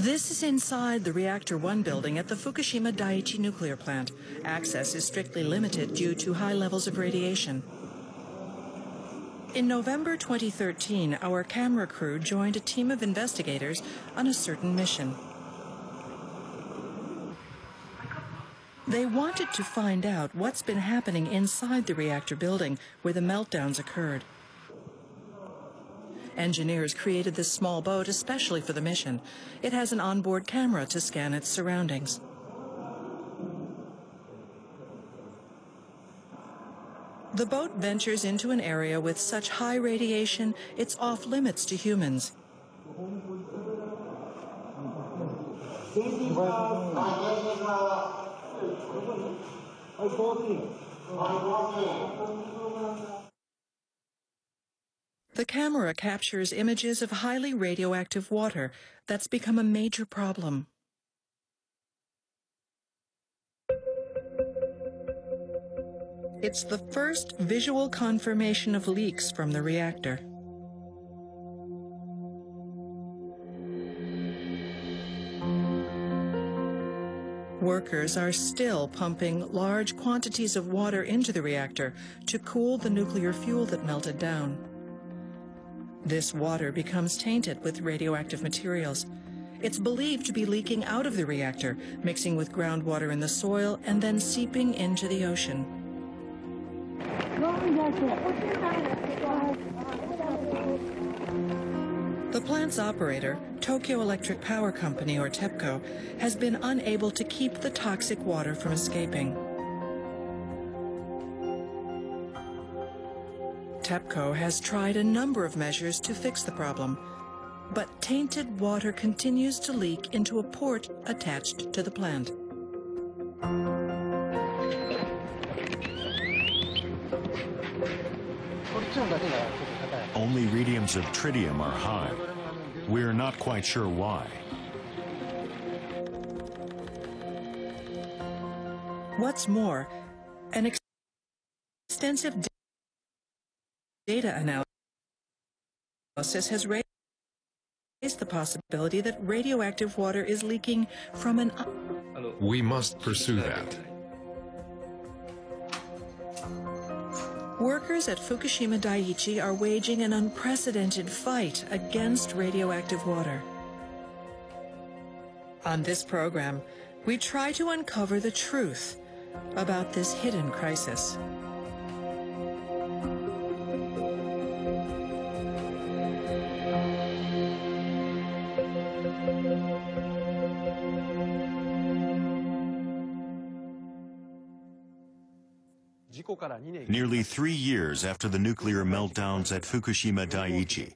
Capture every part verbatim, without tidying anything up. This is inside the Reactor one building at the Fukushima Daiichi nuclear plant. Access is strictly limited due to high levels of radiation. In November twenty thirteen, our camera crew joined a team of investigators on a certain mission. They wanted to find out what's been happening inside the reactor building where the meltdowns occurred. Engineers created this small boat especially for the mission. It has an onboard camera to scan its surroundings. The boat ventures into an area with such high radiation, it's off limits to humans. The camera captures images of highly radioactive water that's become a major problem. It's the first visual confirmation of leaks from the reactor. Workers are still pumping large quantities of water into the reactor to cool the nuclear fuel that melted down. This water becomes tainted with radioactive materials. It's believed to be leaking out of the reactor, mixing with groundwater in the soil and then seeping into the ocean. The plant's operator, Tokyo Electric Power Company, or TEPCO, has been unable to keep the toxic water from escaping. TEPCO has tried a number of measures to fix the problem, but tainted water continues to leak into a port attached to the plant. Only readings of tritium are high. We're not quite sure why. What's more, an ex extensive data analysis has raised the possibility that radioactive water is leaking from an... We must pursue that. Workers at Fukushima Daiichi are waging an unprecedented fight against radioactive water. On this program, we try to uncover the truth about this hidden crisis. Nearly three years after the nuclear meltdowns at Fukushima Daiichi,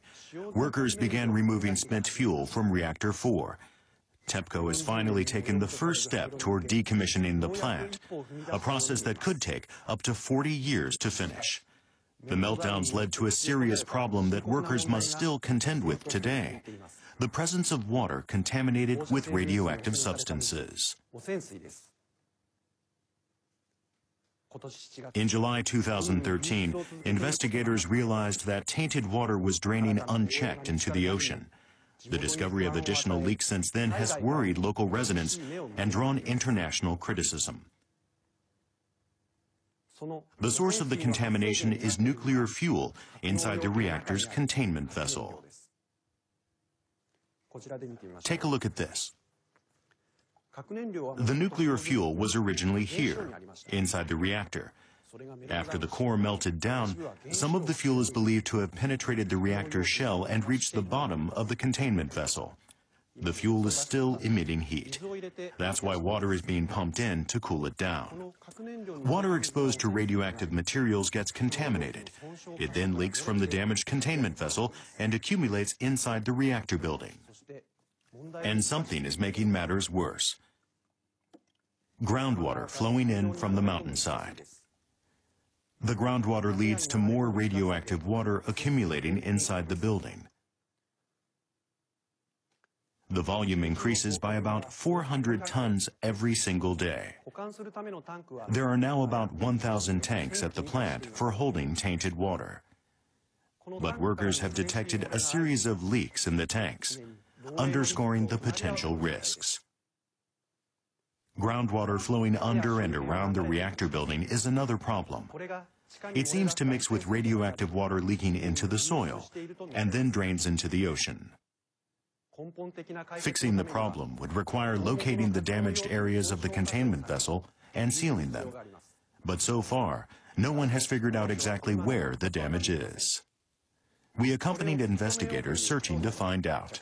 workers began removing spent fuel from Reactor four. TEPCO has finally taken the first step toward decommissioning the plant, a process that could take up to forty years to finish. The meltdowns led to a serious problem that workers must still contend with today: the presence of water contaminated with radioactive substances. In July two thousand thirteen, investigators realized that tainted water was draining unchecked into the ocean. The discovery of additional leaks since then has worried local residents and drawn international criticism. The source of the contamination is nuclear fuel inside the reactor's containment vessel. Take a look at this. The nuclear fuel was originally here, inside the reactor. After the core melted down, some of the fuel is believed to have penetrated the reactor shell and reached the bottom of the containment vessel. The fuel is still emitting heat. That's why water is being pumped in to cool it down. Water exposed to radioactive materials gets contaminated. It then leaks from the damaged containment vessel and accumulates inside the reactor building. And something is making matters worse: groundwater flowing in from the mountainside. The groundwater leads to more radioactive water accumulating inside the building. The volume increases by about four hundred tons every single day. There are now about one thousand tanks at the plant for holding tainted water. But workers have detected a series of leaks in the tanks. underscoring the potential risks. Groundwater flowing under and around the reactor building is another problem. It seems to mix with radioactive water leaking into the soil and then drains into the ocean. Fixing the problem would require locating the damaged areas of the containment vessel and sealing them. But so far, no one has figured out exactly where the damage is. We accompanied investigators searching to find out.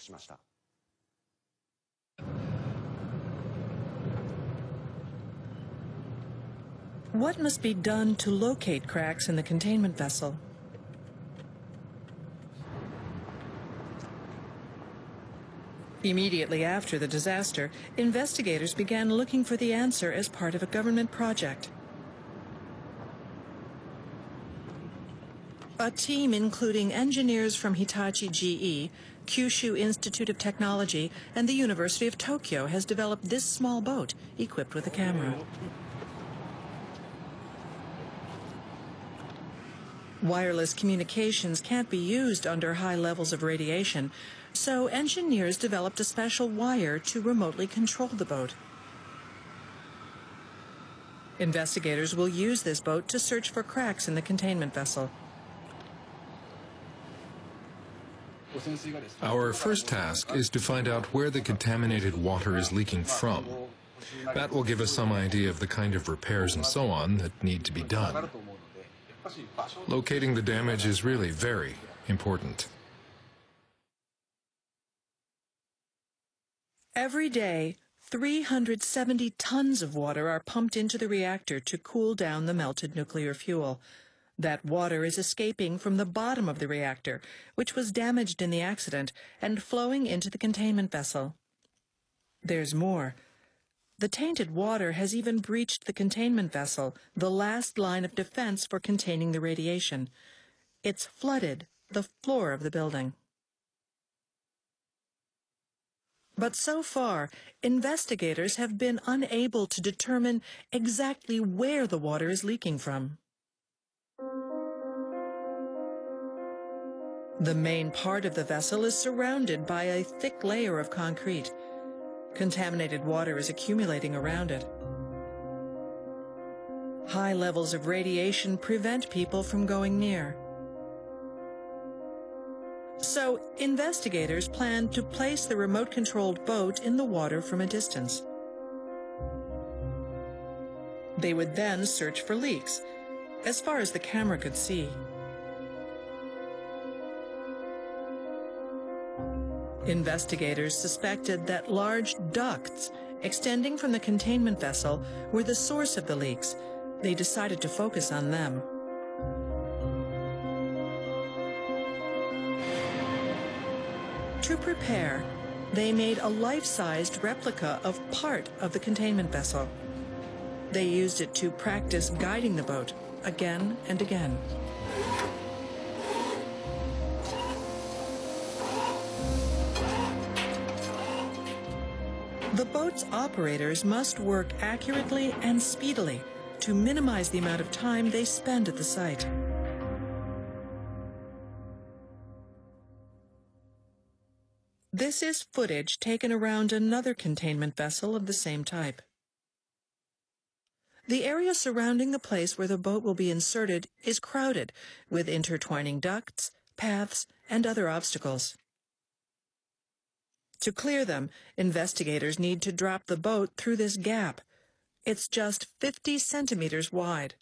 What must be done to locate cracks in the containment vessel? Immediately after the disaster, investigators began looking for the answer as part of a government project. A team including engineers from Hitachi G E, Kyushu Institute of Technology, and the University of Tokyo has developed this small boat equipped with a camera. Wireless communications can't be used under high levels of radiation, so engineers developed a special wire to remotely control the boat. Investigators will use this boat to search for cracks in the containment vessel. Our first task is to find out where the contaminated water is leaking from. That will give us some idea of the kind of repairs and so on that need to be done. Locating the damage is really very important. Every day, three hundred seventy tons of water are pumped into the reactor to cool down the melted nuclear fuel. That water is escaping from the bottom of the reactor, which was damaged in the accident, and flowing into the containment vessel. There's more. The tainted water has even breached the containment vessel, the last line of defense for containing the radiation. It's flooded the floor of the building. But so far, investigators have been unable to determine exactly where the water is leaking from. The main part of the vessel is surrounded by a thick layer of concrete. Contaminated water is accumulating around it. High levels of radiation prevent people from going near. So, investigators plan to place the remote-controlled boat in the water from a distance. They would then search for leaks, as far as the camera could see. Investigators suspected that large ducts extending from the containment vessel were the source of the leaks. They decided to focus on them. To prepare, they made a life-sized replica of part of the containment vessel. They used it to practice guiding the boat again and again. The boat's operators must work accurately and speedily to minimize the amount of time they spend at the site. This is footage taken around another containment vessel of the same type. The area surrounding the place where the boat will be inserted is crowded with intertwining ducts, paths, and other obstacles. To clear them, investigators need to drop the boat through this gap. It's just fifty centimeters wide.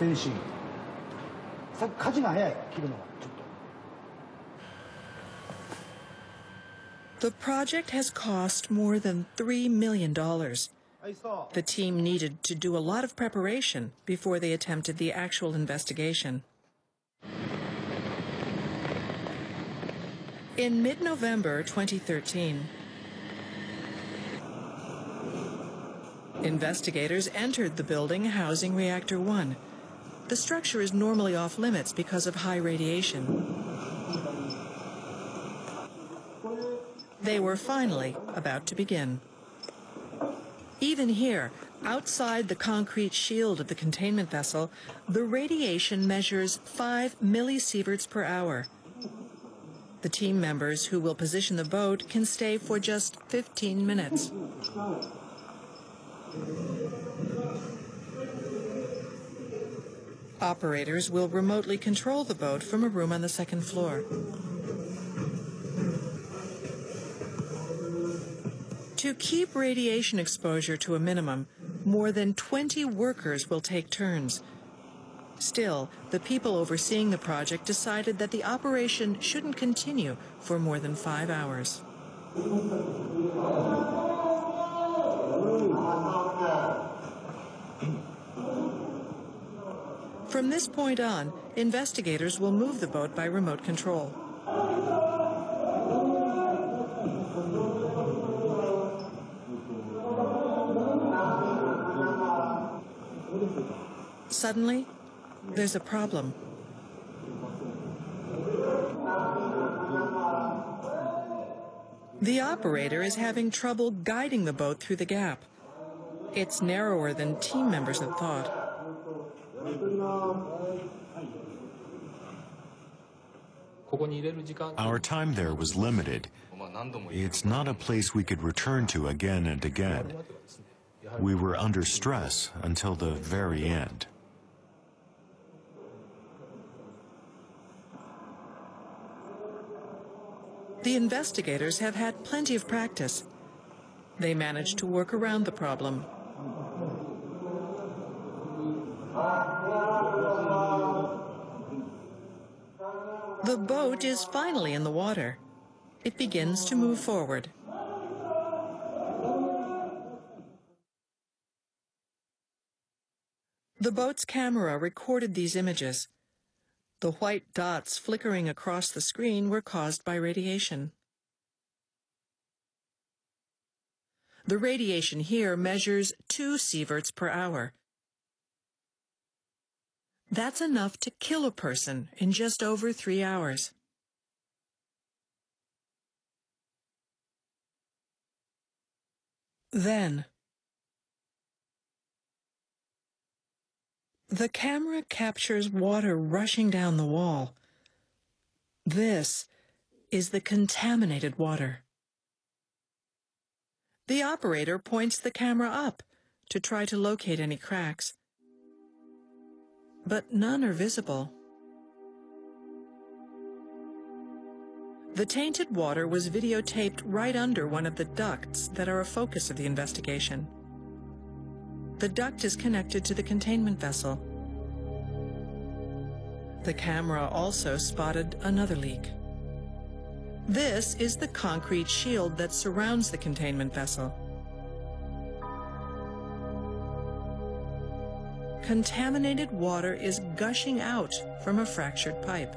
The project has cost more than three million dollars. The team needed to do a lot of preparation before they attempted the actual investigation. In mid-November twenty thirteen, investigators entered the building housing Reactor one. The structure is normally off-limits because of high radiation. They were finally about to begin. Even here, outside the concrete shield of the containment vessel, the radiation measures five millisieverts per hour. The team members who will position the boat can stay for just fifteen minutes. Operators will remotely control the boat from a room on the second floor. To keep radiation exposure to a minimum, more than twenty workers will take turns. Still, the people overseeing the project decided that the operation shouldn't continue for more than five hours. From this point on, investigators will move the boat by remote control. Suddenly, there's a problem. The operator is having trouble guiding the boat through the gap. It's narrower than team members had thought. Our time there was limited. It's not a place we could return to again and again. We were under stress until the very end. The investigators have had plenty of practice. They managed to work around the problem. The boat is finally in the water. It begins to move forward. The boat's camera recorded these images. The white dots flickering across the screen were caused by radiation. The radiation here measures two sieverts per hour. That's enough to kill a person in just over three hours. Then, the camera captures water rushing down the wall. This is the contaminated water. The operator points the camera up to try to locate any cracks, but none are visible. The tainted water was videotaped right under one of the ducts that are a focus of the investigation. The duct is connected to the containment vessel. The camera also spotted another leak. This is the concrete shield that surrounds the containment vessel. Contaminated water is gushing out from a fractured pipe.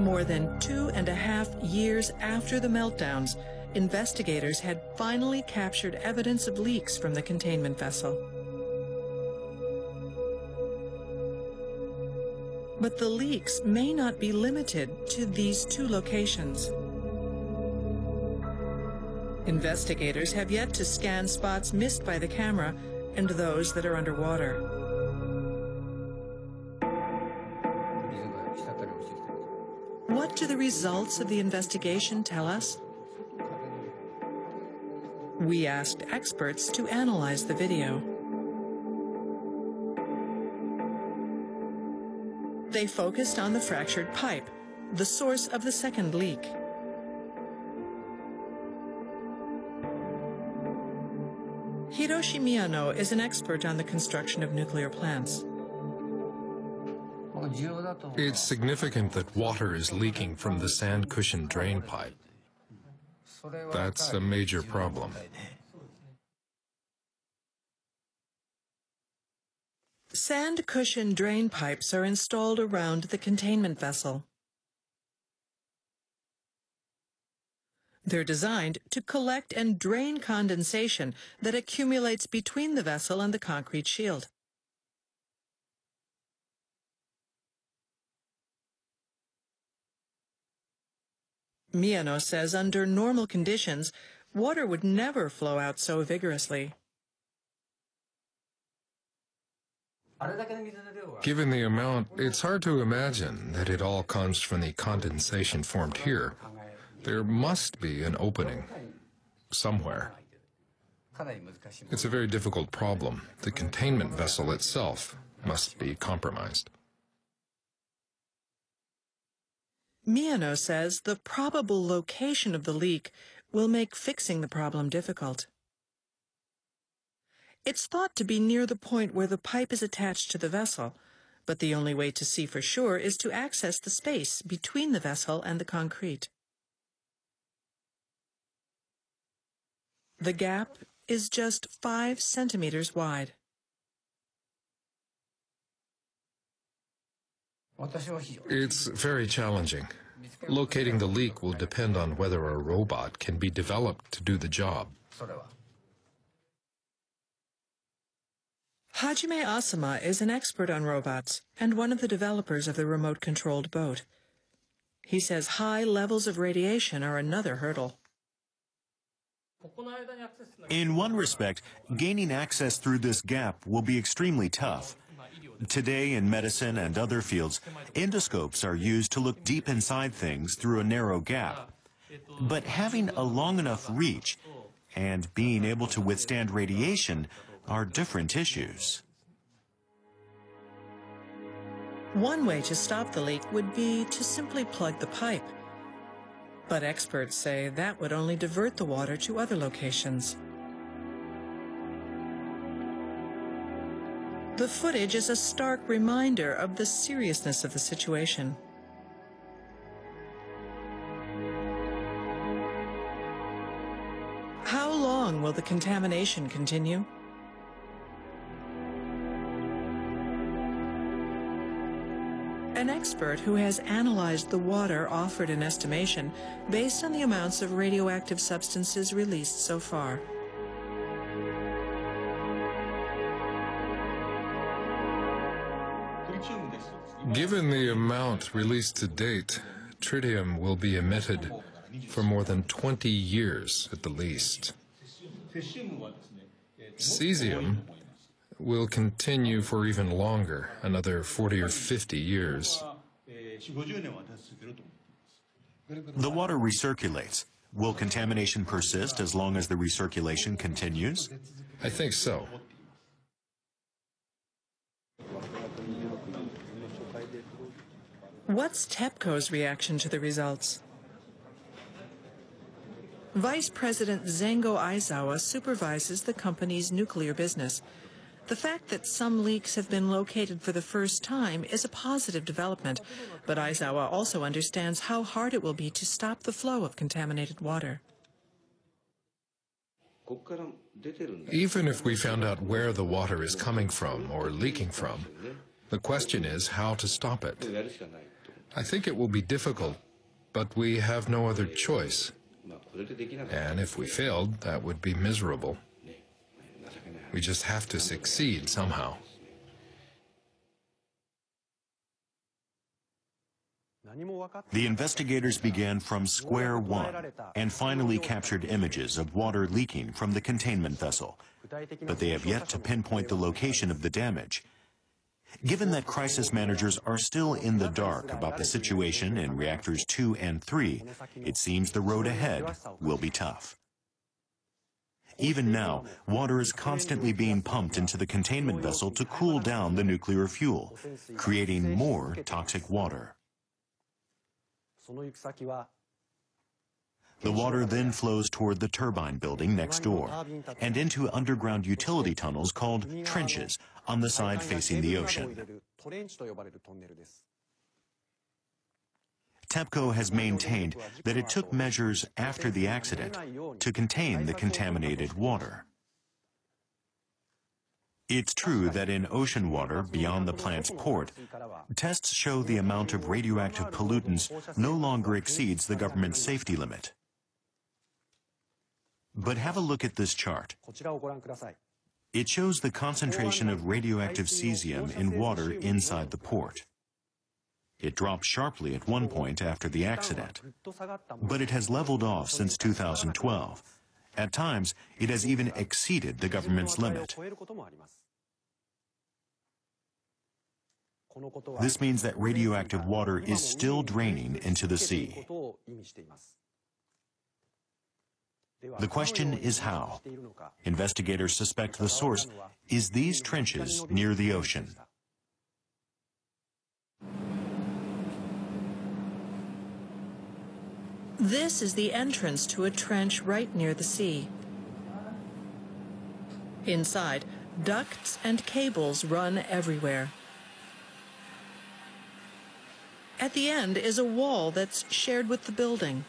More than two and a half years after the meltdowns, investigators had finally captured evidence of leaks from the containment vessel. But the leaks may not be limited to these two locations. Investigators have yet to scan spots missed by the camera and those that are underwater. What do the results of the investigation tell us? We asked experts to analyze the video. They focused on the fractured pipe, the source of the second leak. Hiroshi Miyano is an expert on the construction of nuclear plants. It's significant that water is leaking from the sand cushion drain pipe. That's a major problem. Sand cushion drain pipes are installed around the containment vessel. They're designed to collect and drain condensation that accumulates between the vessel and the concrete shield. Miyano says under normal conditions, water would never flow out so vigorously. Given the amount, it's hard to imagine that it all comes from the condensation formed here. There must be an opening somewhere. It's a very difficult problem. The containment vessel itself must be compromised. Miyano says the probable location of the leak will make fixing the problem difficult. It's thought to be near the point where the pipe is attached to the vessel, but the only way to see for sure is to access the space between the vessel and the concrete. The gap is just five centimeters wide. It's very challenging. Locating the leak will depend on whether a robot can be developed to do the job. Hajime Asama is an expert on robots and one of the developers of the remote-controlled boat. He says high levels of radiation are another hurdle. In one respect, gaining access through this gap will be extremely tough. Today, in medicine and other fields, endoscopes are used to look deep inside things through a narrow gap. But having a long enough reach and being able to withstand radiation are different issues. One way to stop the leak would be to simply plug the pipe. But experts say that would only divert the water to other locations. The footage is a stark reminder of the seriousness of the situation. How long will the contamination continue? An expert who has analyzed the water offered an estimation based on the amounts of radioactive substances released so far. Given the amount released to date, tritium will be emitted for more than twenty years at the least. Cesium will continue for even longer, another forty or fifty years. The water recirculates. Will contamination persist as long as the recirculation continues? I think so. What's TEPCO's reaction to the results? Vice President Zengo Aizawa supervises the company's nuclear business. The fact that some leaks have been located for the first time is a positive development, but Aizawa also understands how hard it will be to stop the flow of contaminated water. Even if we found out where the water is coming from or leaking from, the question is how to stop it. I think it will be difficult, but we have no other choice. And if we failed, that would be miserable. We just have to succeed somehow. The investigators began from square one and finally captured images of water leaking from the containment vessel, but they have yet to pinpoint the location of the damage. Given that crisis managers are still in the dark about the situation in reactors two and three, it seems the road ahead will be tough. Even now, water is constantly being pumped into the containment vessel to cool down the nuclear fuel, creating more toxic water. The water then flows toward the turbine building next door and into underground utility tunnels called trenches on the side facing the ocean. TEPCO has maintained that it took measures after the accident to contain the contaminated water. It's true that in ocean water beyond the plant's port, tests show the amount of radioactive pollutants no longer exceeds the government's safety limit. But have a look at this chart. It shows the concentration of radioactive cesium in water inside the port. It dropped sharply at one point after the accident, but it has leveled off since two thousand twelve. At times, it has even exceeded the government's limit. This means that radioactive water is still draining into the sea. The question is how. Investigators suspect the source is these trenches near the ocean. This is the entrance to a trench right near the sea. Inside, ducts and cables run everywhere. At the end is a wall that's shared with the building.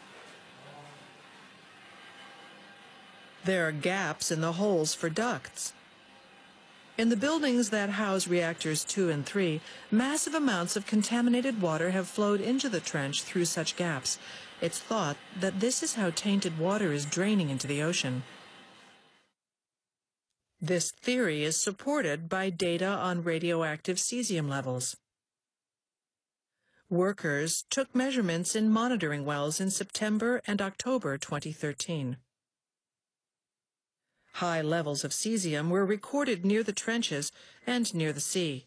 There are gaps in the holes for ducts. In the buildings that house reactors two and three, massive amounts of contaminated water have flowed into the trench through such gaps. It's thought that this is how tainted water is draining into the ocean. This theory is supported by data on radioactive cesium levels. Workers took measurements in monitoring wells in September and October twenty thirteen. High levels of cesium were recorded near the trenches and near the sea.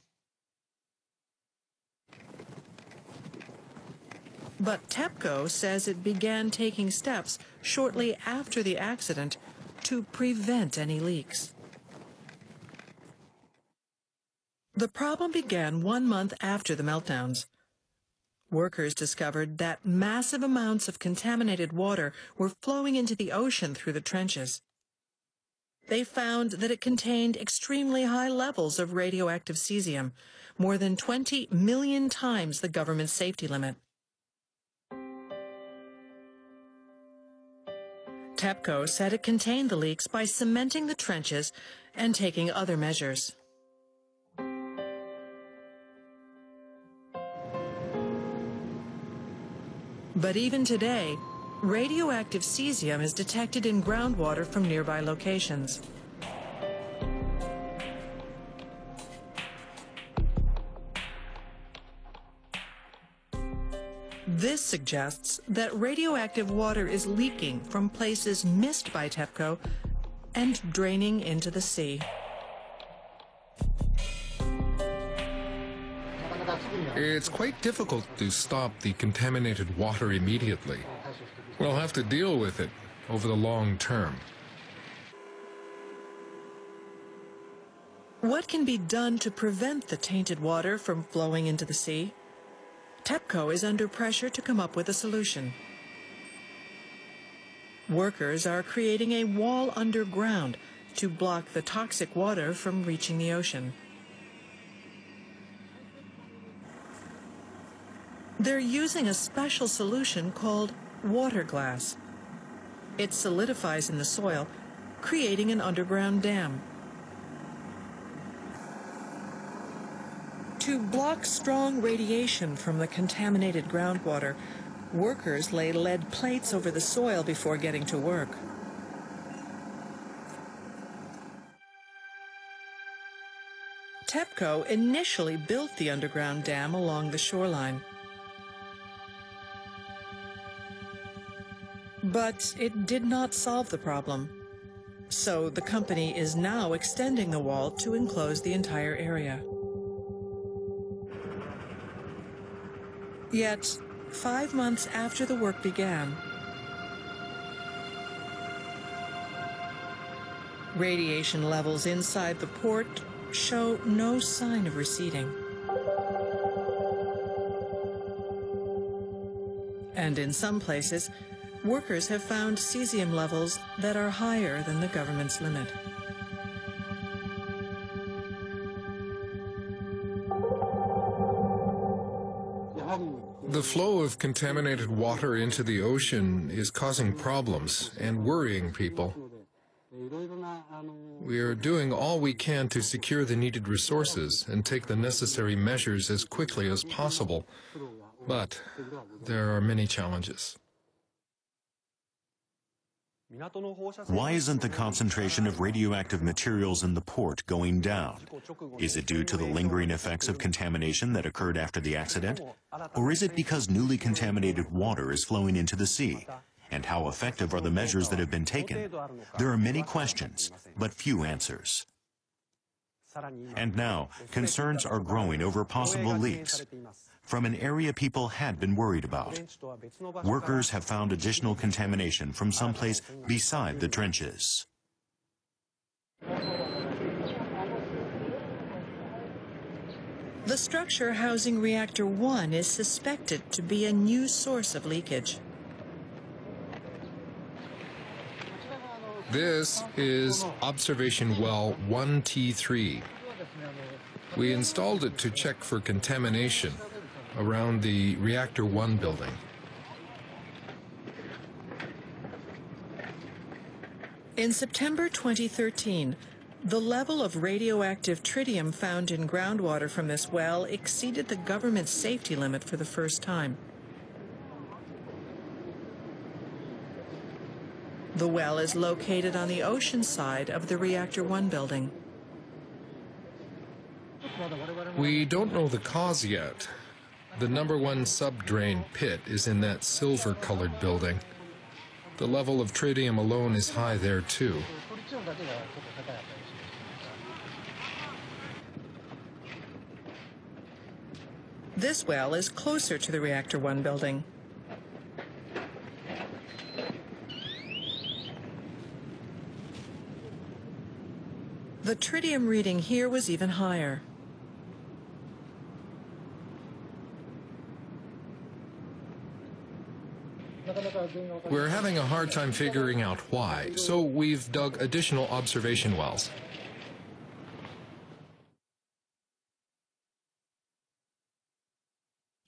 But TEPCO says it began taking steps shortly after the accident to prevent any leaks. The problem began one month after the meltdowns. Workers discovered that massive amounts of contaminated water were flowing into the ocean through the trenches. They found that it contained extremely high levels of radioactive cesium, more than twenty million times the government's safety limit. TEPCO said it contained the leaks by cementing the trenches and taking other measures. But even today, radioactive cesium is detected in groundwater from nearby locations. This suggests that radioactive water is leaking from places missed by TEPCO and draining into the sea. It's quite difficult to stop the contaminated water immediately. We'll have to deal with it over the long term. What can be done to prevent the tainted water from flowing into the sea? TEPCO is under pressure to come up with a solution. Workers are creating a wall underground to block the toxic water from reaching the ocean. They're using a special solution called water glass. It solidifies in the soil, creating an underground dam. To block strong radiation from the contaminated groundwater, workers lay lead plates over the soil before getting to work. TEPCO initially built the underground dam along the shoreline. But it did not solve the problem. So the company is now extending the wall to enclose the entire area. Yet, five months after the work began, radiation levels inside the port show no sign of receding. And in some places, workers have found cesium levels that are higher than the government's limit. The flow of contaminated water into the ocean is causing problems and worrying people. We are doing all we can to secure the needed resources and take the necessary measures as quickly as possible. But there are many challenges. Why isn't the concentration of radioactive materials in the port going down? Is it due to the lingering effects of contamination that occurred after the accident? Or is it because newly contaminated water is flowing into the sea? And how effective are the measures that have been taken? There are many questions, but few answers. And now, concerns are growing over possible leaks from an area people had been worried about. Workers have found additional contamination from someplace beside the trenches. The structure housing Reactor one is suspected to be a new source of leakage. This is Observation Well one T three. We installed it to check for contamination around the Reactor one building. In September twenty thirteen, the level of radioactive tritium found in groundwater from this well exceeded the government's safety limit for the first time. The well is located on the ocean side of the Reactor one building. We don't know the cause yet. The number one sub-drain pit is in that silver-colored building. The level of tritium alone is high there too. This well is closer to the Reactor one building. The tritium reading here was even higher. We're having a hard time figuring out why, so we've dug additional observation wells.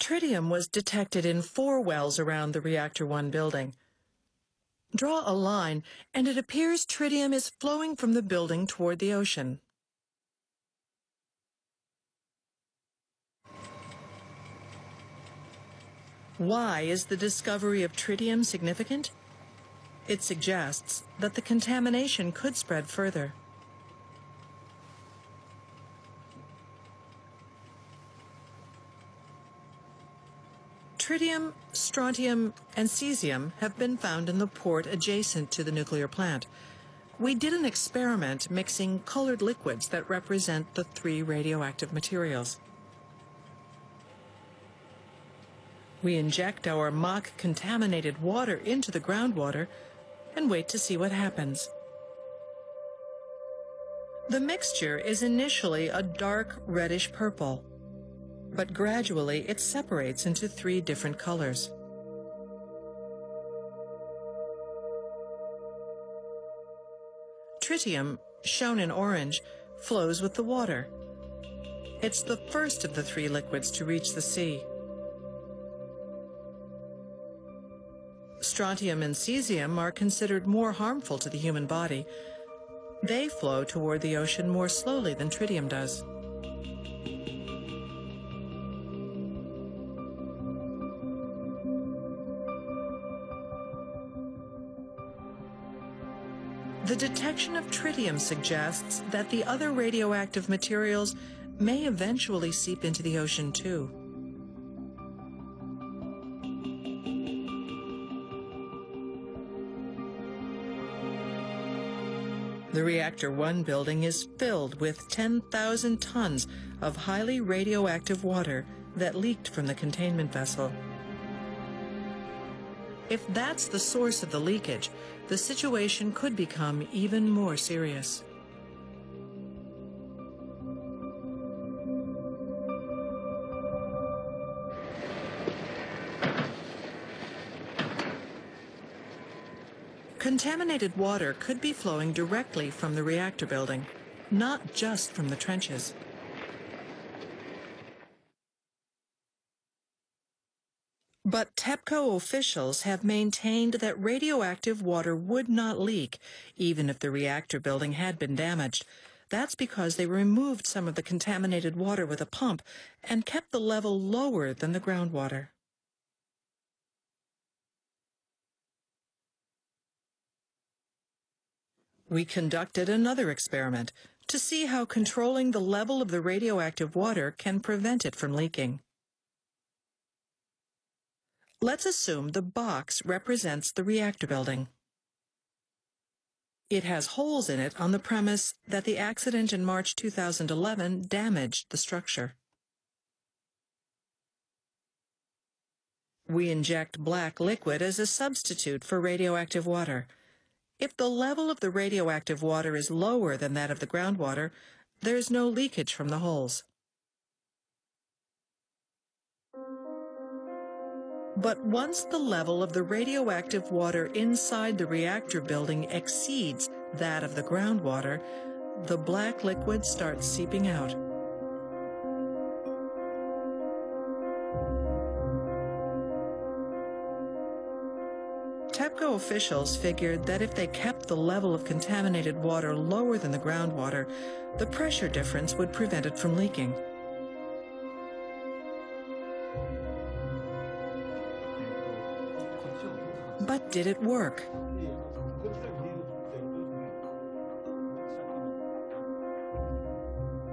Tritium was detected in four wells around the Reactor one building. Draw a line, and it appears tritium is flowing from the building toward the ocean. Why is the discovery of tritium significant? It suggests that the contamination could spread further. Tritium, strontium, and cesium have been found in the port adjacent to the nuclear plant. We did an experiment mixing colored liquids that represent the three radioactive materials. We inject our mock contaminated water into the groundwater and wait to see what happens. The mixture is initially a dark reddish purple, but gradually it separates into three different colors. Tritium, shown in orange, flows with the water. It's the first of the three liquids to reach the sea. Strontium and cesium are considered more harmful to the human body. They flow toward the ocean more slowly than tritium does. The detection of tritium suggests that the other radioactive materials may eventually seep into the ocean too. The Reactor one building is filled with ten thousand tons of highly radioactive water that leaked from the containment vessel. If that's the source of the leakage, the situation could become even more serious. Contaminated water could be flowing directly from the reactor building, not just from the trenches. But TEPCO officials have maintained that radioactive water would not leak, even if the reactor building had been damaged. That's because they removed some of the contaminated water with a pump and kept the level lower than the groundwater. We conducted another experiment to see how controlling the level of the radioactive water can prevent it from leaking. Let's assume the box represents the reactor building. It has holes in it on the premise that the accident in March two thousand eleven damaged the structure. We inject black liquid as a substitute for radioactive water. If the level of the radioactive water is lower than that of the groundwater, there is no leakage from the holes. But once the level of the radioactive water inside the reactor building exceeds that of the groundwater, the black liquid starts seeping out. TEPCO officials figured that if they kept the level of contaminated water lower than the groundwater, the pressure difference would prevent it from leaking. But did it work?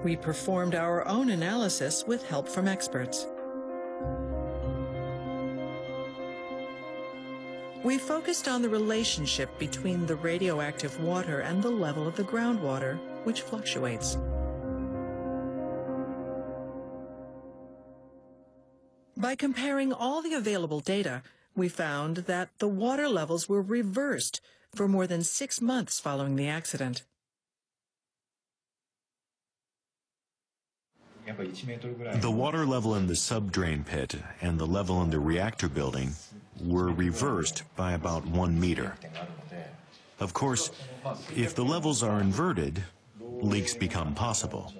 We performed our own analysis with help from experts. We focused on the relationship between the radioactive water and the level of the groundwater, which fluctuates. By comparing all the available data, we found that the water levels were reversed for more than six months following the accident. The water level in the subdrain pit and the level in the reactor building were reversed by about one meter. Of course, if the levels are inverted, leaks become possible.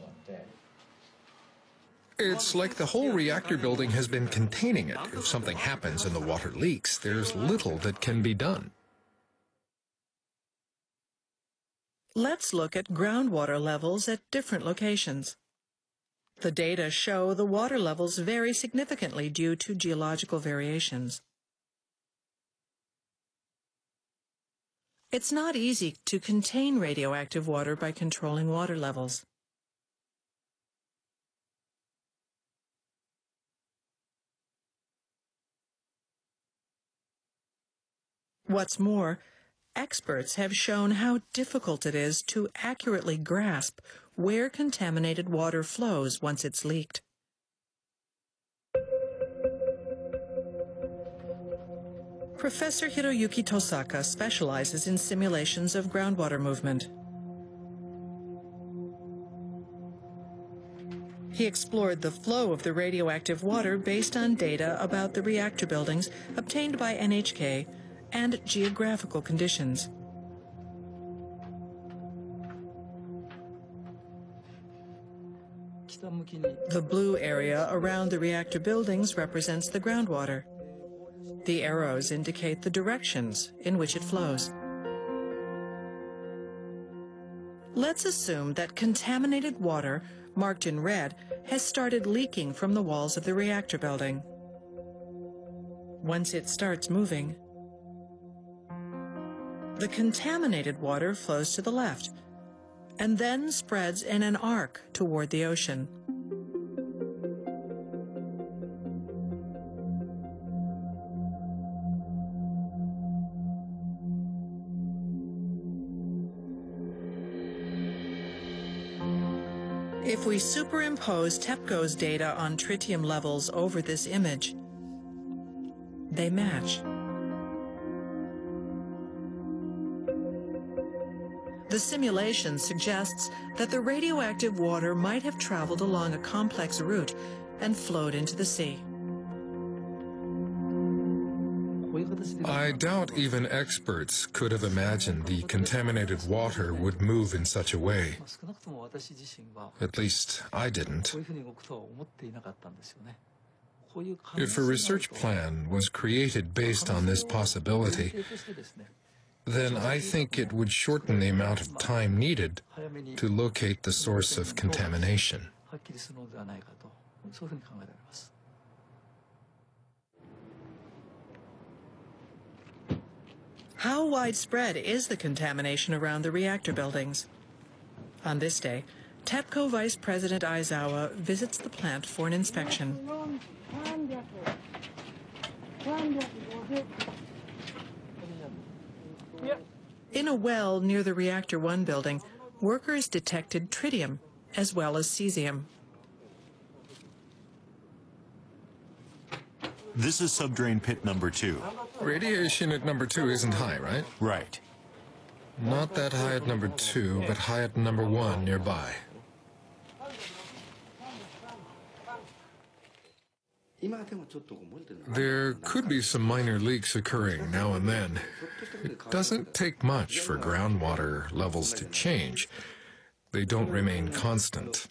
It's like the whole reactor building has been containing it. If something happens and the water leaks, there's little that can be done. Let's look at groundwater levels at different locations. The data show the water levels vary significantly due to geological variations. It's not easy to contain radioactive water by controlling water levels. What's more, experts have shown how difficult it is to accurately grasp where contaminated water flows once it's leaked. Professor Hiroyuki Tosaka specializes in simulations of groundwater movement. He explored the flow of the radioactive water based on data about the reactor buildings obtained by N H K and geographical conditions. The blue area around the reactor buildings represents the groundwater. The arrows indicate the directions in which it flows. Let's assume that contaminated water, marked in red, has started leaking from the walls of the reactor building. Once it starts moving, the contaminated water flows to the left and then spreads in an arc toward the ocean. If we superimpose TEPCO's data on tritium levels over this image, they match. The simulation suggests that the radioactive water might have traveled along a complex route and flowed into the sea. I doubt even experts could have imagined the contaminated water would move in such a way. At least, I didn't. If a research plan was created based on this possibility, then I think it would shorten the amount of time needed to locate the source of contamination. How widespread is the contamination around the reactor buildings? On this day, TEPCO Vice President Aizawa visits the plant for an inspection. In a well near the Reactor one building, workers detected tritium as well as cesium. This is subdrain pit number two. Radiation at number two isn't high, right? Right. Not that high at number two, but high at number one nearby. There could be some minor leaks occurring now and then. It doesn't take much for groundwater levels to change. They don't remain constant.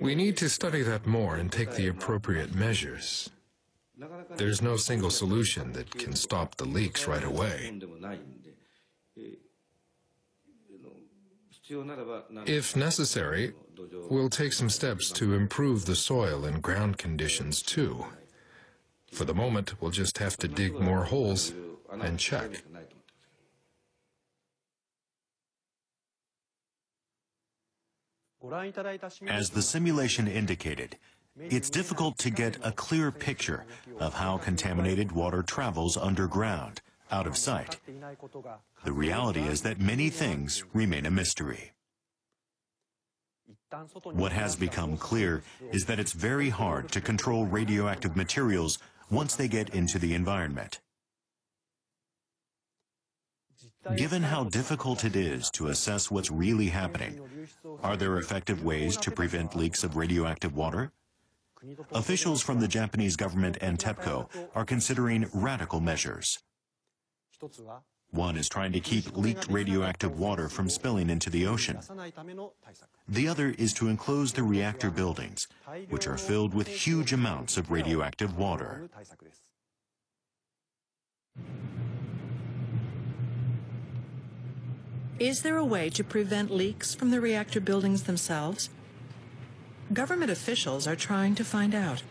We need to study that more and take the appropriate measures. There's no single solution that can stop the leaks right away. If necessary, we'll take some steps to improve the soil and ground conditions too. For the moment, we'll just have to dig more holes and check. As the simulation indicated, it's difficult to get a clear picture of how contaminated water travels underground, out of sight. The reality is that many things remain a mystery. What has become clear is that it's very hard to control radioactive materials once they get into the environment. Given how difficult it is to assess what's really happening, are there effective ways to prevent leaks of radioactive water? Officials from the Japanese government and TEPCO are considering radical measures. One is trying to keep leaked radioactive water from spilling into the ocean. The other is to enclose the reactor buildings, which are filled with huge amounts of radioactive water. Is there a way to prevent leaks from the reactor buildings themselves? Government officials are trying to find out.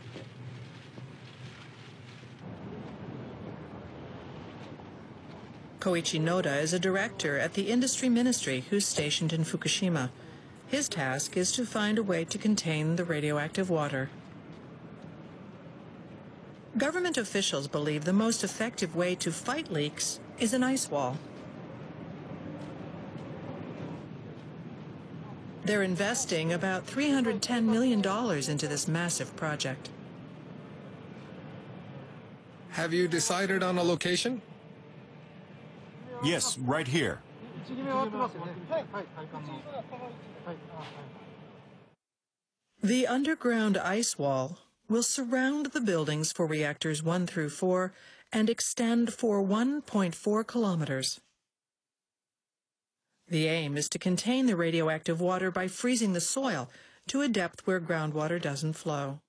Koichi Noda is a director at the industry ministry who's stationed in Fukushima. His task is to find a way to contain the radioactive water. Government officials believe the most effective way to fight leaks is an ice wall. They're investing about three hundred ten million dollars into this massive project. Have you decided on a location? Yes, right here. The underground ice wall will surround the buildings for reactors one through four and extend for one point four kilometers. The aim is to contain the radioactive water by freezing the soil to a depth where groundwater doesn't flow.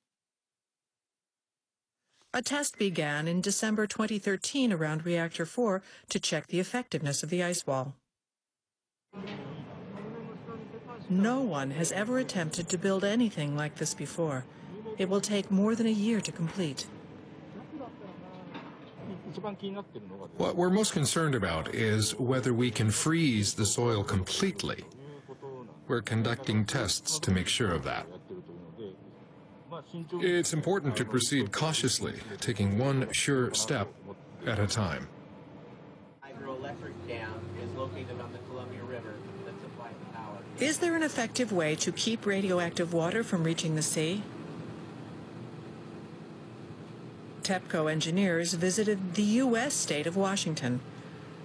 A test began in December twenty thirteen around Reactor four to check the effectiveness of the ice wall. No one has ever attempted to build anything like this before. It will take more than a year to complete. What we're most concerned about is whether we can freeze the soil completely. We're conducting tests to make sure of that. It's important to proceed cautiously, taking one sure step at a time. Is there an effective way to keep radioactive water from reaching the sea? TEPCO engineers visited the U S state of Washington.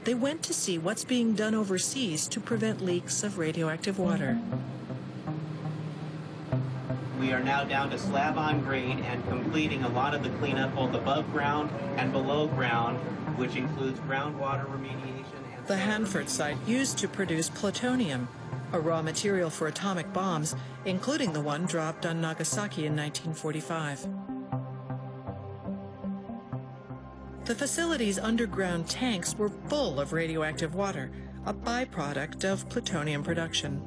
They went to see what's being done overseas to prevent leaks of radioactive water. We are now down to slab on grade and completing a lot of the cleanup both above ground and below ground, which includes groundwater remediation. And the Hanford site used to produce plutonium, a raw material for atomic bombs, including the one dropped on Nagasaki in nineteen forty-five. The facility's underground tanks were full of radioactive water, a byproduct of plutonium production.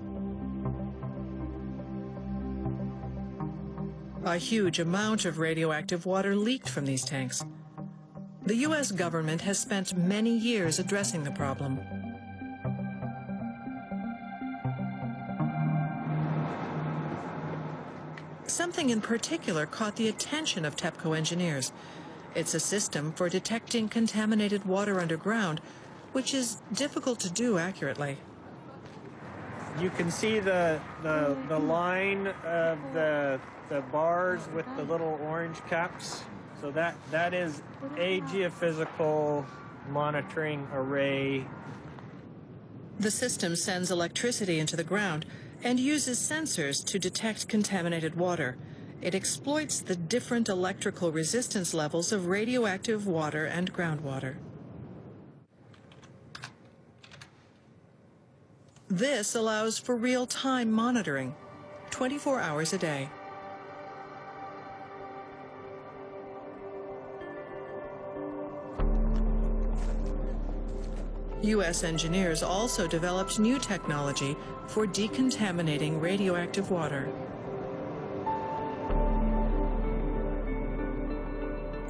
A huge amount of radioactive water leaked from these tanks. The U S government has spent many years addressing the problem. Something in particular caught the attention of TEPCO engineers. It's a system for detecting contaminated water underground which is difficult to do accurately. You can see the the, the line of the, the bars with the little orange caps. So that, that is a geophysical monitoring array. The system sends electricity into the ground and uses sensors to detect contaminated water. It exploits the different electrical resistance levels of radioactive water and groundwater. This allows for real-time monitoring, twenty-four hours a day. U S engineers also developed new technology for decontaminating radioactive water.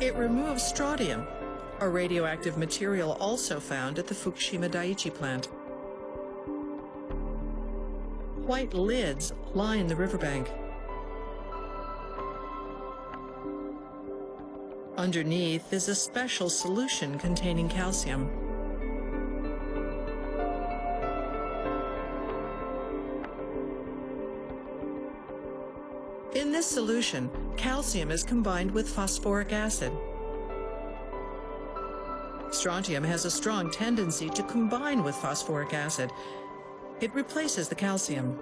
It removes strontium, a radioactive material also found at the Fukushima Daiichi plant. White lids line the riverbank. Underneath is a special solution containing calcium. In this solution, calcium is combined with phosphoric acid. Strontium has a strong tendency to combine with phosphoric acid. It replaces the calcium.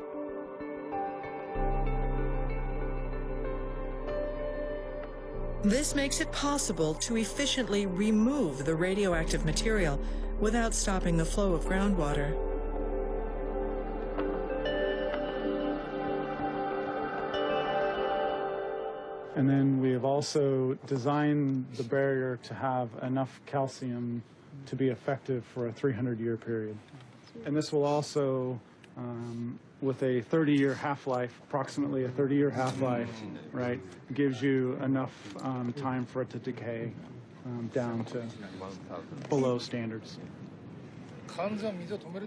This makes it possible to efficiently remove the radioactive material without stopping the flow of groundwater. And then we have also designed the barrier to have enough calcium to be effective for a three hundred year period. And this will also, um, with a thirty year half-life, approximately a thirty year half-life, right, gives you enough um, time for it to decay um, down to below standards.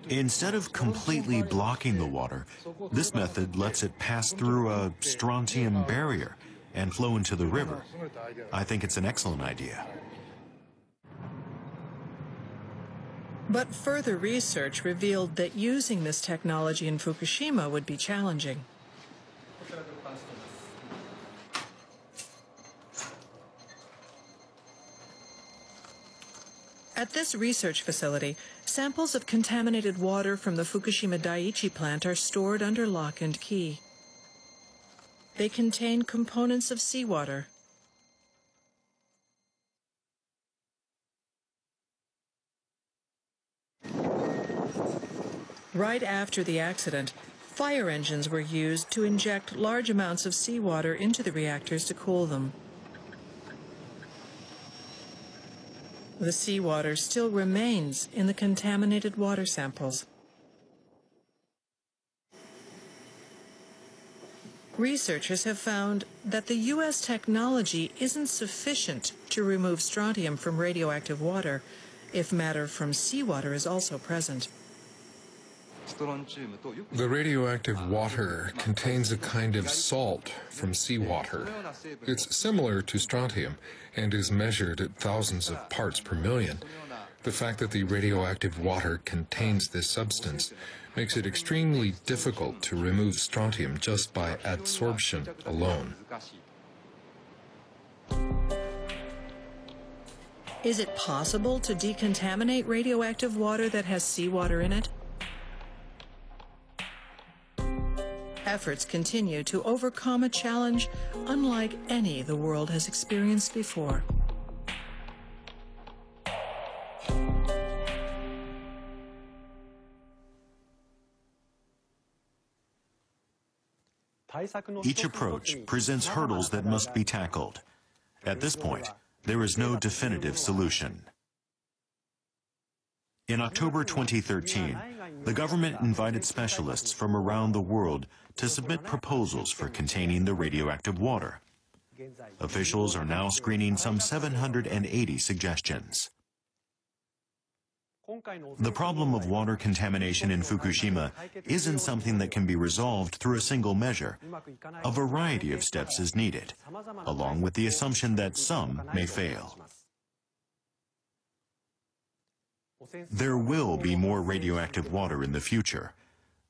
Instead of completely blocking the water, this method lets it pass through a strontium barrier and flow into the river. I think it's an excellent idea. But further research revealed that using this technology in Fukushima would be challenging. At this research facility, samples of contaminated water from the Fukushima Daiichi plant are stored under lock and key. They contain components of seawater. Right after the accident, fire engines were used to inject large amounts of seawater into the reactors to cool them. The seawater still remains in the contaminated water samples. Researchers have found that the U S technology isn't sufficient to remove strontium from radioactive water if matter from seawater is also present. The radioactive water contains a kind of salt from seawater. It's similar to strontium and is measured at thousands of parts per million. The fact that the radioactive water contains this substance makes it extremely difficult to remove strontium just by adsorption alone. Is it possible to decontaminate radioactive water that has seawater in it? Efforts continue to overcome a challenge unlike any the world has experienced before. Each approach presents hurdles that must be tackled. At this point, there is no definitive solution. In October twenty thirteen, the government invited specialists from around the world to submit proposals for containing the radioactive water. Officials are now screening some seven hundred eighty suggestions. The problem of water contamination in Fukushima isn't something that can be resolved through a single measure. A variety of steps is needed, along with the assumption that some may fail. There will be more radioactive water in the future.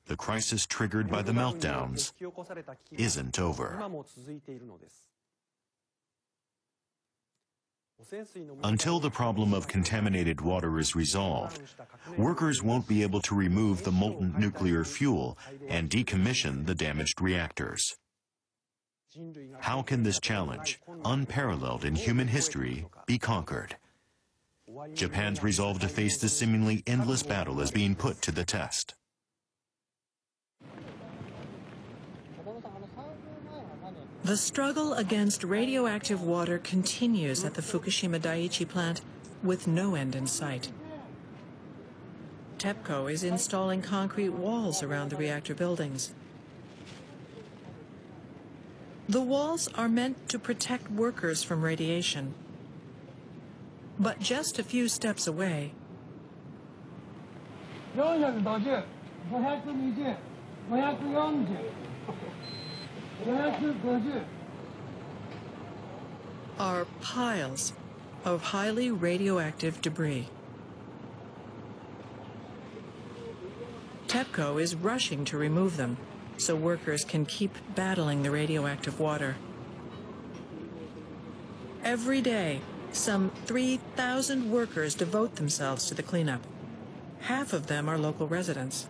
The crisis triggered by the meltdowns isn't over. Until the problem of contaminated water is resolved, workers won't be able to remove the molten nuclear fuel and decommission the damaged reactors. How can this challenge, unparalleled in human history, be conquered? Japan's resolve to face this seemingly endless battle is being put to the test. The struggle against radioactive water continues at the Fukushima Daiichi plant with no end in sight. TEPCO is installing concrete walls around the reactor buildings. The walls are meant to protect workers from radiation. But just a few steps away, are piles of highly radioactive debris. TEPCO is rushing to remove them so workers can keep battling the radioactive water. Every day, some three thousand workers devote themselves to the cleanup. Half of them are local residents.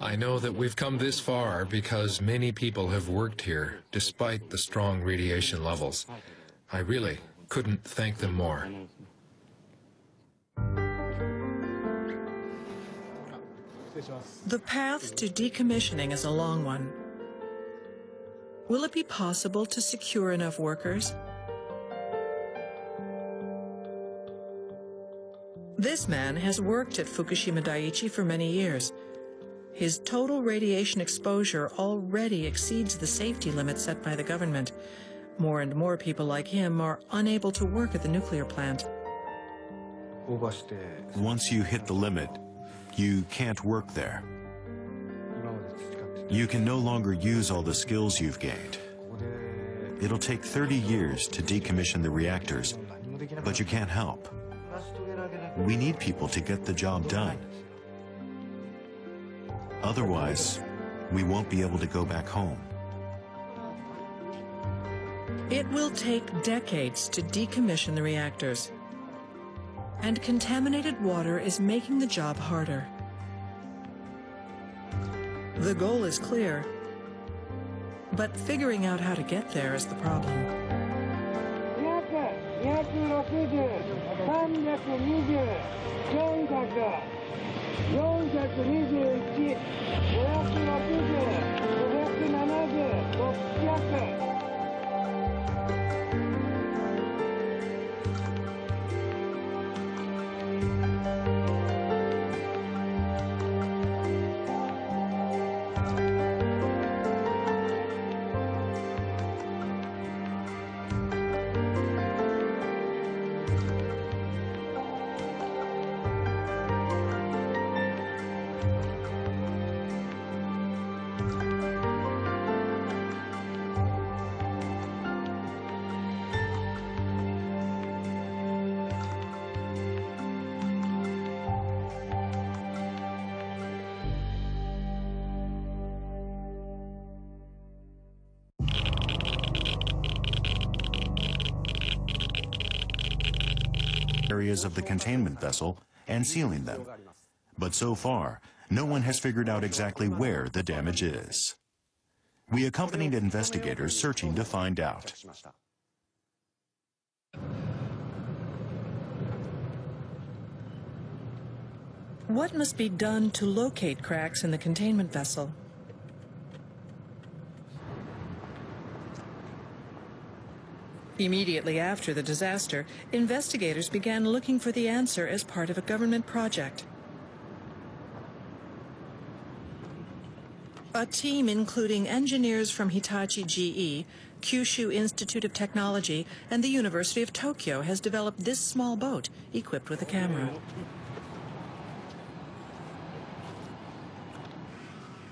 I know that we've come this far because many people have worked here, despite the strong radiation levels. I really couldn't thank them more. The path to decommissioning is a long one. Will it be possible to secure enough workers? This man has worked at Fukushima Daiichi for many years. His total radiation exposure already exceeds the safety limit set by the government. More and more people like him are unable to work at the nuclear plant. Once you hit the limit, you can't work there. You can no longer use all the skills you've gained. It'll take thirty years to decommission the reactors, but you can't help. We need people to get the job done. Otherwise, we won't be able to go back home. It will take decades to decommission the reactors. And contaminated water is making the job harder. The goal is clear, but figuring out how to get there is the problem. Areas of the containment vessel and sealing them. But so far, no one has figured out exactly where the damage is. We accompanied investigators searching to find out. What must be done to locate cracks in the containment vessel? Immediately after the disaster, investigators began looking for the answer as part of a government project. A team including engineers from Hitachi G E, Kyushu Institute of Technology, and the University of Tokyo has developed this small boat equipped with a camera.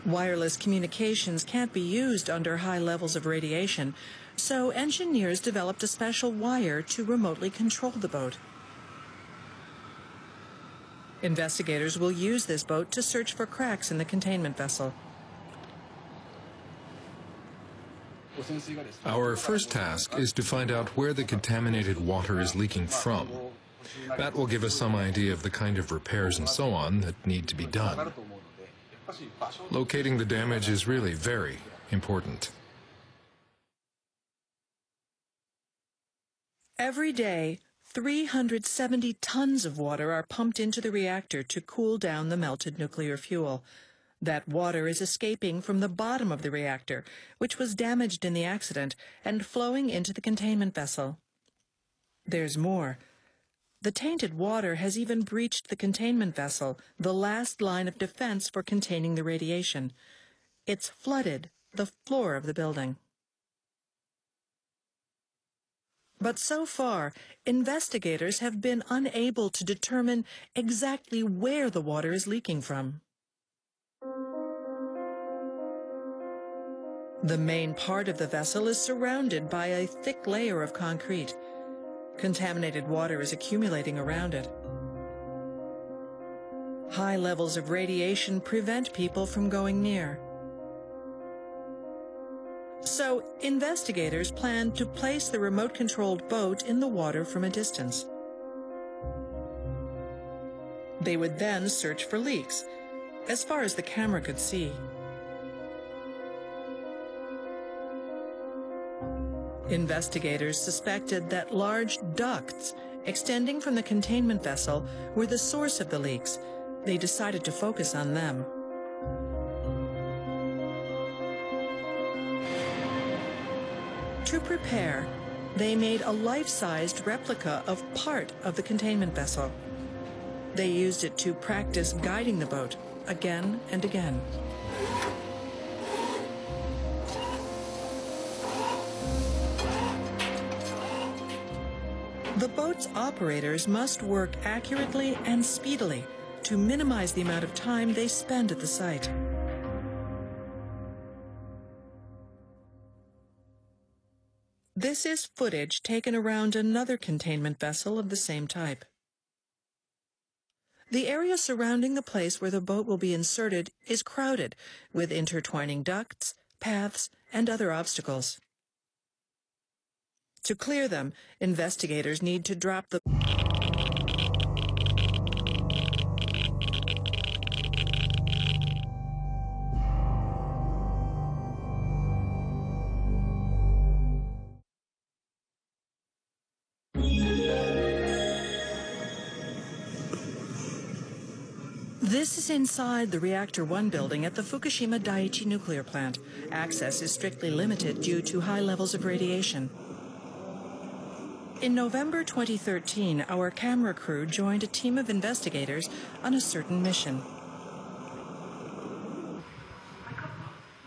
Wireless communications can't be used under high levels of radiation, so engineers developed a special wire to remotely control the boat. Investigators will use this boat to search for cracks in the containment vessel. Our first task is to find out where the contaminated water is leaking from. That will give us some idea of the kind of repairs and so on that need to be done. Locating the damage is really very important. Every day, three hundred seventy tons of water are pumped into the reactor to cool down the melted nuclear fuel. That water is escaping from the bottom of the reactor, which was damaged in the accident, and flowing into the containment vessel. There's more. The tainted water has even breached the containment vessel, the last line of defense for containing the radiation. It's flooded the floor of the building. But so far, investigators have been unable to determine exactly where the water is leaking from. The main part of the vessel is surrounded by a thick layer of concrete. Contaminated water is accumulating around it. High levels of radiation prevent people from going near. So, investigators plan to place the remote-controlled boat in the water from a distance. They would then search for leaks, as far as the camera could see. Investigators suspected that large ducts extending from the containment vessel were the source of the leaks. They decided to focus on them. To prepare, they made a life-sized replica of part of the containment vessel. They used it to practice guiding the boat again and again. The boat's operators must work accurately and speedily to minimize the amount of time they spend at the site. This is footage taken around another containment vessel of the same type. The area surrounding the place where the boat will be inserted is crowded with intertwining ducts, paths, and other obstacles. To clear them, investigators need to drop the... This is inside the Reactor one building at the Fukushima Daiichi nuclear plant. Access is strictly limited due to high levels of radiation. In November twenty thirteen, our camera crew joined a team of investigators on a certain mission.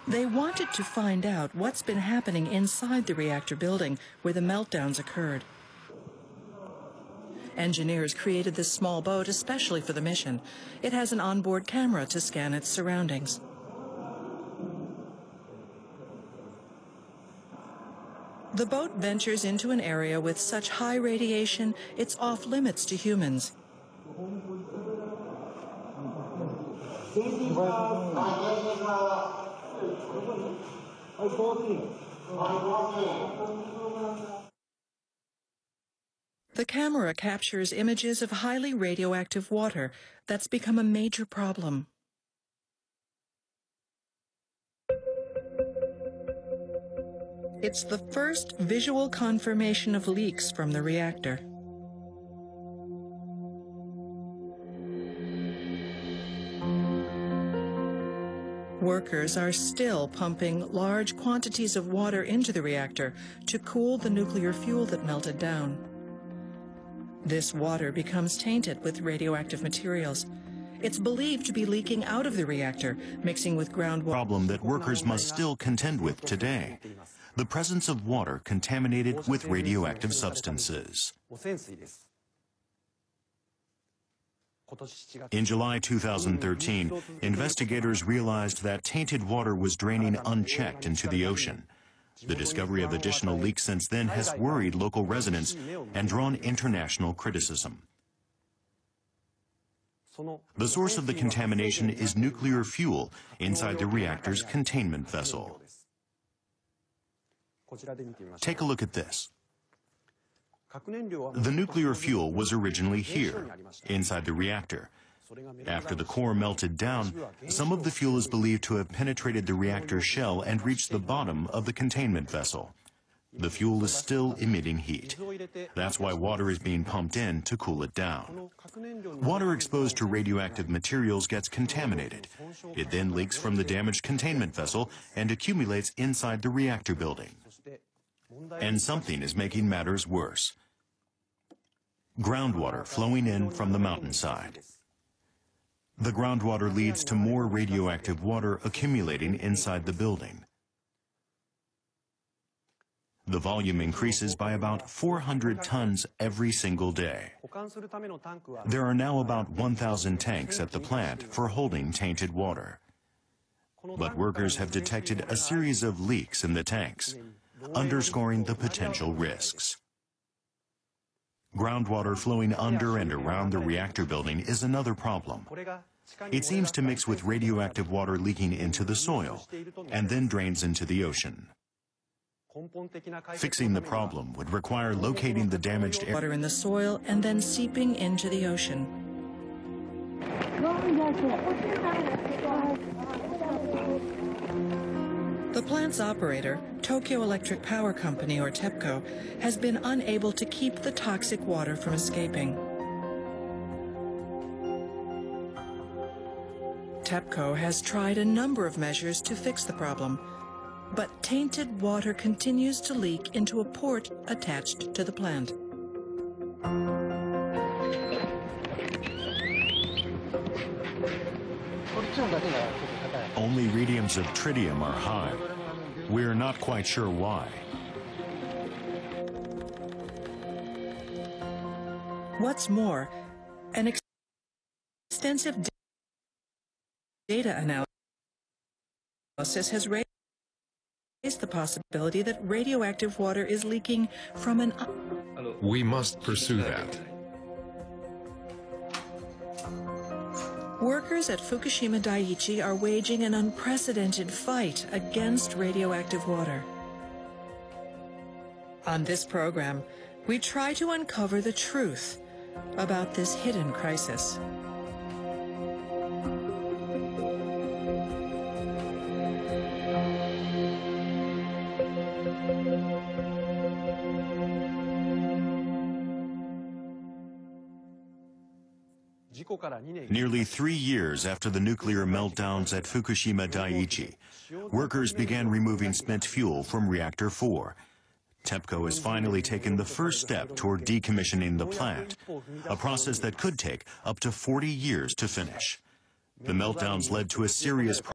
They wanted to find out what's been happening inside the reactor building where the meltdowns occurred. Engineers created this small boat especially for the mission. It has an onboard camera to scan its surroundings. The boat ventures into an area with such high radiation, it's off limits to humans. The camera captures images of highly radioactive water that's become a major problem. It's the first visual confirmation of leaks from the reactor. Workers are still pumping large quantities of water into the reactor to cool the nuclear fuel that melted down. This water becomes tainted with radioactive materials. It's believed to be leaking out of the reactor, mixing with groundwater. Problem that workers must still contend with today. The presence of water contaminated with radioactive substances. In July two thousand thirteen, investigators realized that tainted water was draining unchecked into the ocean. The discovery of additional leaks since then has worried local residents and drawn international criticism. The source of the contamination is nuclear fuel inside the reactor's containment vessel. Take a look at this. The nuclear fuel was originally here, inside the reactor. After the core melted down, some of the fuel is believed to have penetrated the reactor shell and reached the bottom of the containment vessel. The fuel is still emitting heat. That's why water is being pumped in to cool it down. Water exposed to radioactive materials gets contaminated. It then leaks from the damaged containment vessel and accumulates inside the reactor building. And something is making matters worse. Groundwater flowing in from the mountainside. The groundwater leads to more radioactive water accumulating inside the building. The volume increases by about four hundred tons every single day. There are now about one thousand tanks at the plant for holding tainted water. But workers have detected a series of leaks in the tanks, underscoring the potential risks. Groundwater flowing under and around the reactor building is another problem. It seems to mix with radioactive water leaking into the soil and then drains into the ocean. Fixing the problem would require locating the damaged water in the soil and then seeping into the ocean. The plant's operator, Tokyo Electric Power Company, or TEPCO, has been unable to keep the toxic water from escaping. TEPCO has tried a number of measures to fix the problem, but tainted water continues to leak into a port attached to the plant. Only readings of tritium are high. We're not quite sure why. What's more, an ex extensive data analysis has raised the possibility that radioactive water is leaking from an... We must pursue that. Workers at Fukushima Daiichi are waging an unprecedented fight against radioactive water. On this program, we try to uncover the truth about this hidden crisis. Nearly three years after the nuclear meltdowns at Fukushima Daiichi, workers began removing spent fuel from Reactor four. TEPCO has finally taken the first step toward decommissioning the plant, a process that could take up to forty years to finish. The meltdowns led to a serious problem.